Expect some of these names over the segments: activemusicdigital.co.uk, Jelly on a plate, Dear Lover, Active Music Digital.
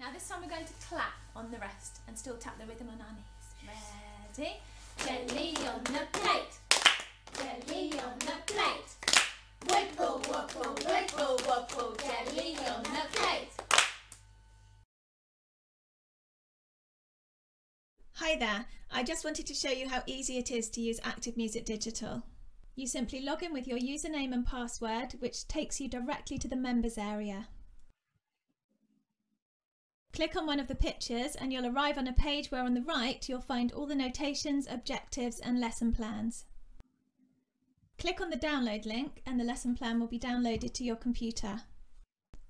Now this time we're going to clap on the rest and still tap the rhythm on our knees. Ready? Jelly on the plate. Jelly on the plate. Wiggle, wobble, wiggle, wobble. Jelly on the plate. Hi there. I just wanted to show you how easy it is to use Active Music Digital. You simply log in with your username and password, which takes you directly to the members area. Click on one of the pictures and you'll arrive on a page where on the right you'll find all the notations, objectives and lesson plans. Click on the download link and the lesson plan will be downloaded to your computer.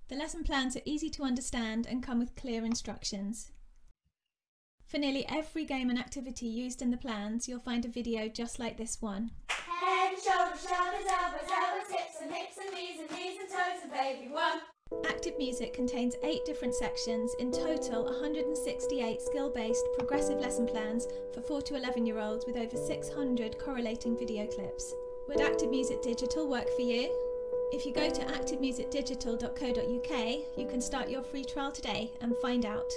The lesson plans are easy to understand and come with clear instructions. For nearly every game and activity used in the plans, you'll find a video just like this one. Head, shoulders, shoulders, elbows, elbows, hips and hips and knees and knees and toes and baby one. Active Music contains 8 different sections, in total 168 skill-based progressive lesson plans for 4 to 11-year-olds with over 600 correlating video clips. Would Active Music Digital work for you? If you go to activemusicdigital.co.uk, you can start your free trial today and find out.